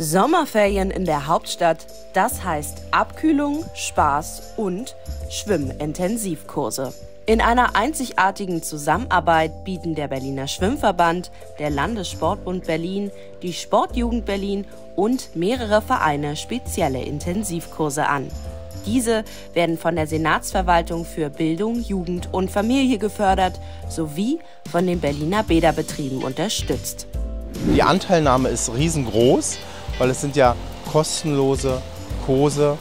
Sommerferien in der Hauptstadt, das heißt Abkühlung, Spaß und Schwimmintensivkurse. In einer einzigartigen Zusammenarbeit bieten der Berliner Schwimmverband, der Landessportbund Berlin, die Sportjugend Berlin und mehrere Vereine spezielle Intensivkurse an. Diese werden von der Senatsverwaltung für Bildung, Jugend und Familie gefördert sowie von den Berliner Bäderbetrieben unterstützt. Die Anteilnahme ist riesengroß, weil es sind ja kostenlose Kurse.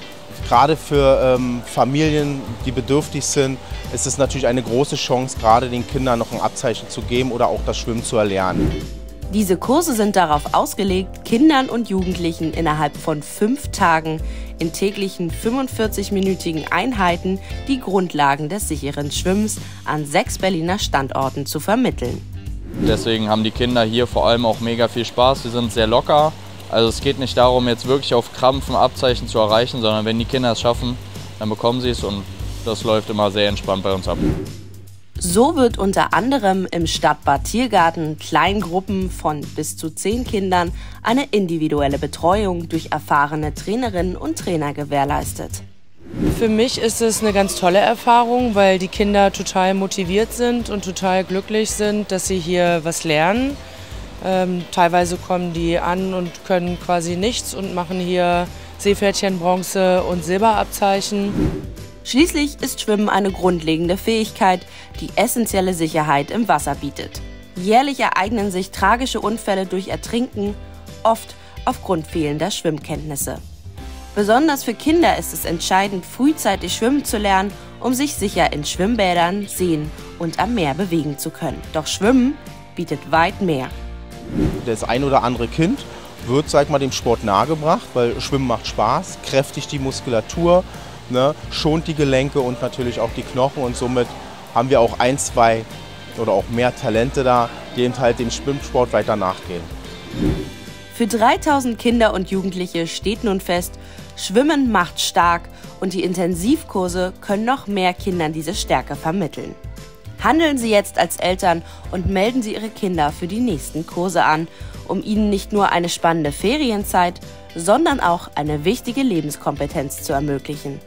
Gerade für Familien, die bedürftig sind, ist es natürlich eine große Chance, gerade den Kindern noch ein Abzeichen zu geben oder auch das Schwimmen zu erlernen. Diese Kurse sind darauf ausgelegt, Kindern und Jugendlichen innerhalb von 5 Tagen in täglichen 45-minütigen Einheiten die Grundlagen des sicheren Schwimmens an 6 Berliner Standorten zu vermitteln. Deswegen haben die Kinder hier vor allem auch mega viel Spaß. Sie sind sehr locker. Also es geht nicht darum, jetzt wirklich auf Krampf ein Abzeichen zu erreichen, sondern wenn die Kinder es schaffen, dann bekommen sie es und das läuft immer sehr entspannt bei uns ab. So wird unter anderem im Stadtbad Tiergarten Kleingruppen von bis zu 10 Kindern eine individuelle Betreuung durch erfahrene Trainerinnen und Trainer gewährleistet. Für mich ist es eine ganz tolle Erfahrung, weil die Kinder total motiviert sind und total glücklich sind, dass sie hier was lernen. Teilweise kommen die an und können quasi nichts und machen hier Seepferdchen, Bronze und Silberabzeichen. Schließlich ist Schwimmen eine grundlegende Fähigkeit, die essentielle Sicherheit im Wasser bietet. Jährlich ereignen sich tragische Unfälle durch Ertrinken, oft aufgrund fehlender Schwimmkenntnisse. Besonders für Kinder ist es entscheidend, frühzeitig schwimmen zu lernen, um sich sicher in Schwimmbädern, Seen und am Meer bewegen zu können. Doch Schwimmen bietet weit mehr. Das ein oder andere Kind wird, sag ich mal, dem Sport nahegebracht, weil Schwimmen macht Spaß, kräftigt die Muskulatur, ne, schont die Gelenke und natürlich auch die Knochen, und somit haben wir auch 1, 2 oder auch mehr Talente da, die eben halt dem Schwimmsport weiter nachgehen. Für 3000 Kinder und Jugendliche steht nun fest, Schwimmen macht stark und die Intensivkurse können noch mehr Kindern diese Stärke vermitteln. Handeln Sie jetzt als Eltern und melden Sie Ihre Kinder für die nächsten Kurse an, um ihnen nicht nur eine spannende Ferienzeit, sondern auch eine wichtige Lebenskompetenz zu ermöglichen.